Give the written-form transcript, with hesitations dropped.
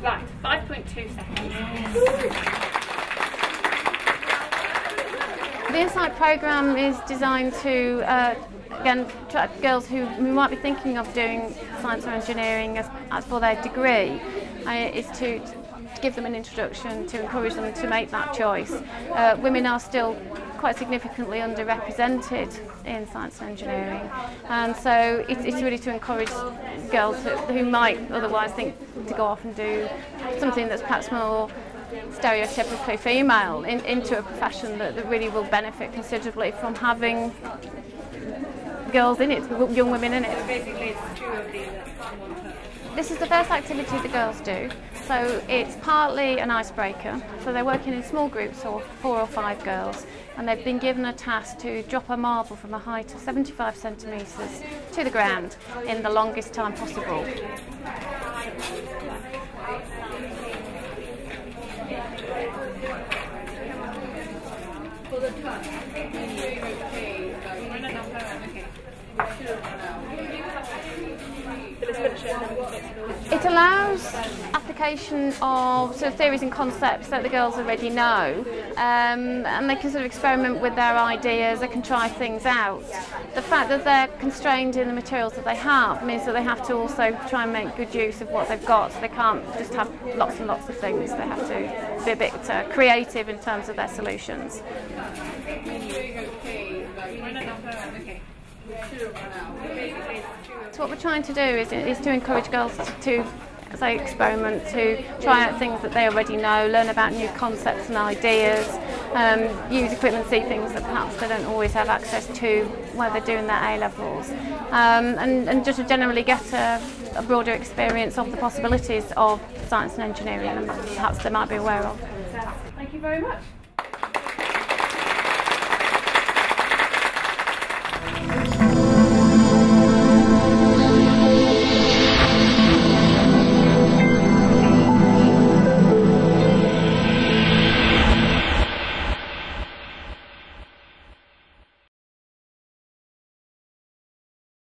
Right, 5.2 seconds. Yes. The Insight programme is designed to, again, attract girls who might be thinking of doing science or engineering as for their degree. Is to give them an introduction, to encourage them to make that choice. Women are still quite significantly underrepresented in science and engineering, and so it's really to encourage girls who might otherwise think to go off and do something that's perhaps more stereotypically female into a profession that really will benefit considerably from having girls in it, young women in it. Basically it's two of these. This is the first activity the girls do, so it's partly an icebreaker. So they're working in small groups, or 4 or 5 girls, and they've been given a task to drop a marble from a height of 75 centimetres to the ground in the longest time possible. It allows application of sort of theories and concepts that the girls already know, and they can sort of experiment with their ideas, they can try things out. The fact that they're constrained in the materials that they have means that they have to also try and make good use of what they've got, so they can't just have lots and lots of things, they have to be a bit creative in terms of their solutions. So what we're trying to do is to encourage girls to, as they experiment, to try out things that they already know, learn about new concepts and ideas, use equipment, see things that perhaps they don't always have access to when they're doing their A-levels, and just to generally get a broader experience of the possibilities of science and engineering and perhaps they might be aware of. Thank you very much.